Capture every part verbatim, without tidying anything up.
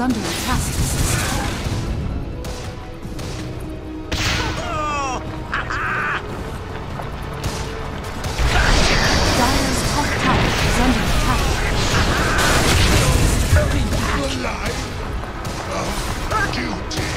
Under attack. Oh, Dire's top tower is under attack. Hurry back. You alive? I'll hurt you, dear.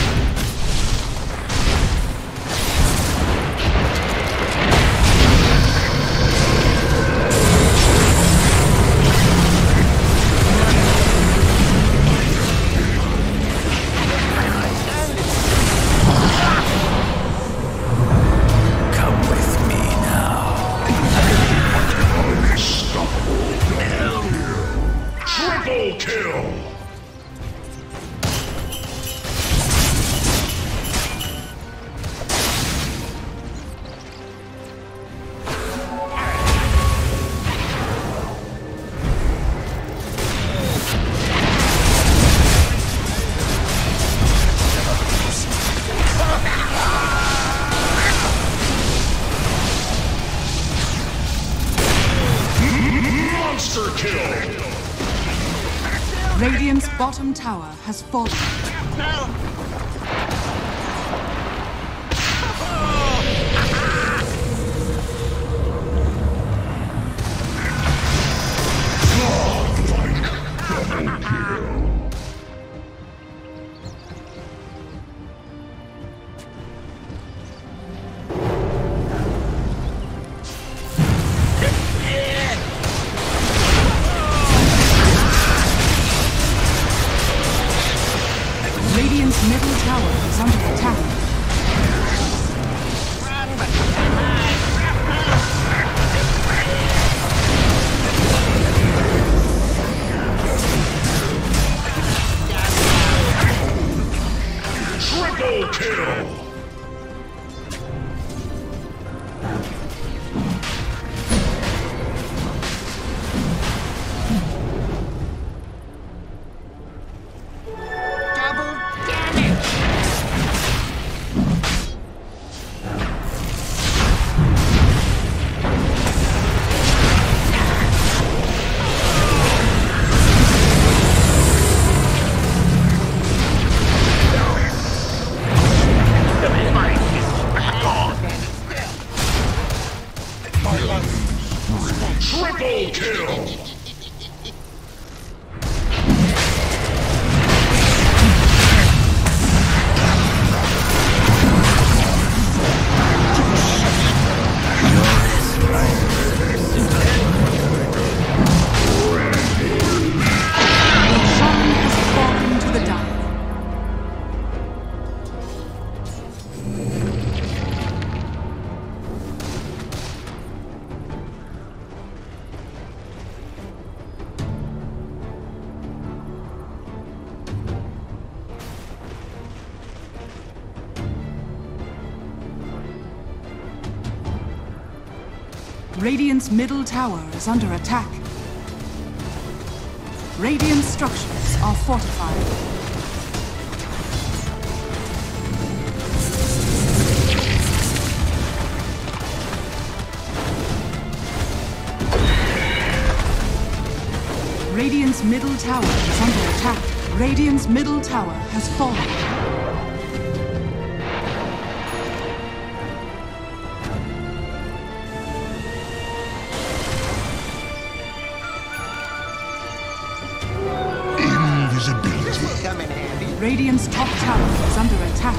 Radiant's bottom tower has fallen. No. Radiant's middle tower is under attack. Radiant structures are fortified. Radiant's middle tower is under attack. Radiant's middle tower has fallen. Invisibility. Radiant's top tower is under attack.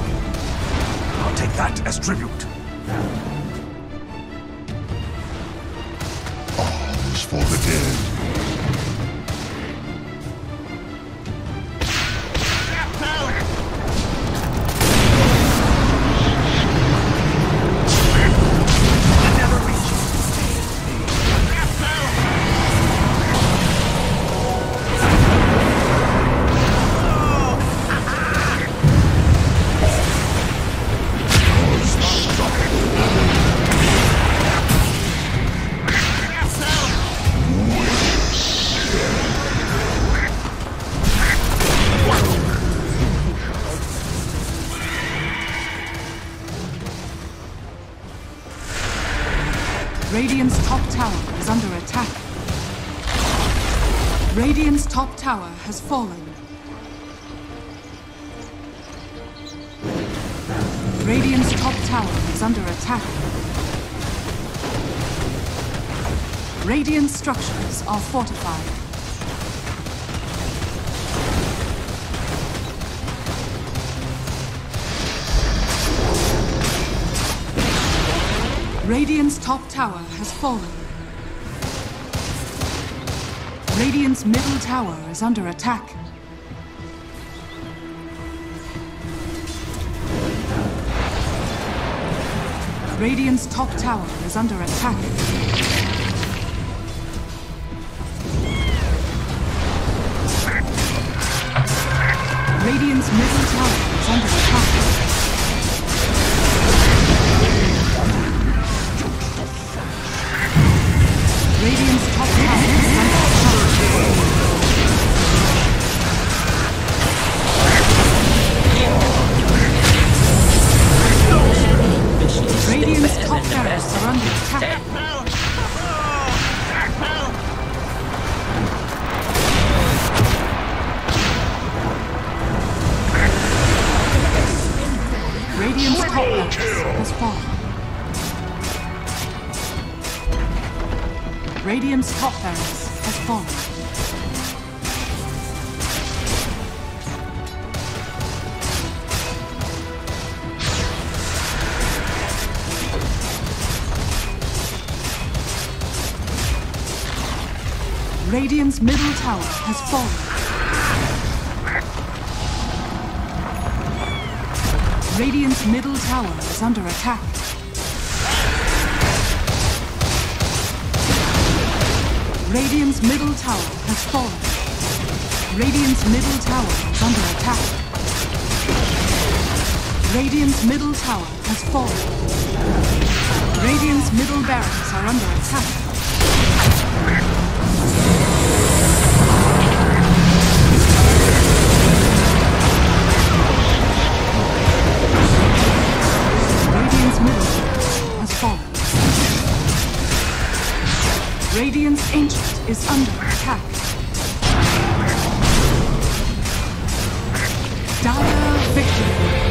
I'll take that as tribute. Alms for the dead. Radiant's top tower is under attack. Radiant's top tower has fallen. Radiant's top tower is under attack. Radiant structures are fortified. Radiant's top tower has fallen. Radiant's middle tower is under attack. Radiant's top tower is under attack. Radiant's middle tower is under attack. Radiant's top tower is under attack. Radiant's top towers are under attack. Radiant's top towers has fallen. Radiant's top barracks has fallen. Radiant's middle tower has fallen. Radiant's middle tower is under attack. Radiant's middle tower has fallen. Radiant's middle tower is under attack. Radiant's middle tower has fallen. Radiant's middle barracks are under attack. Radiant's Ancient is under attack. Dire victory.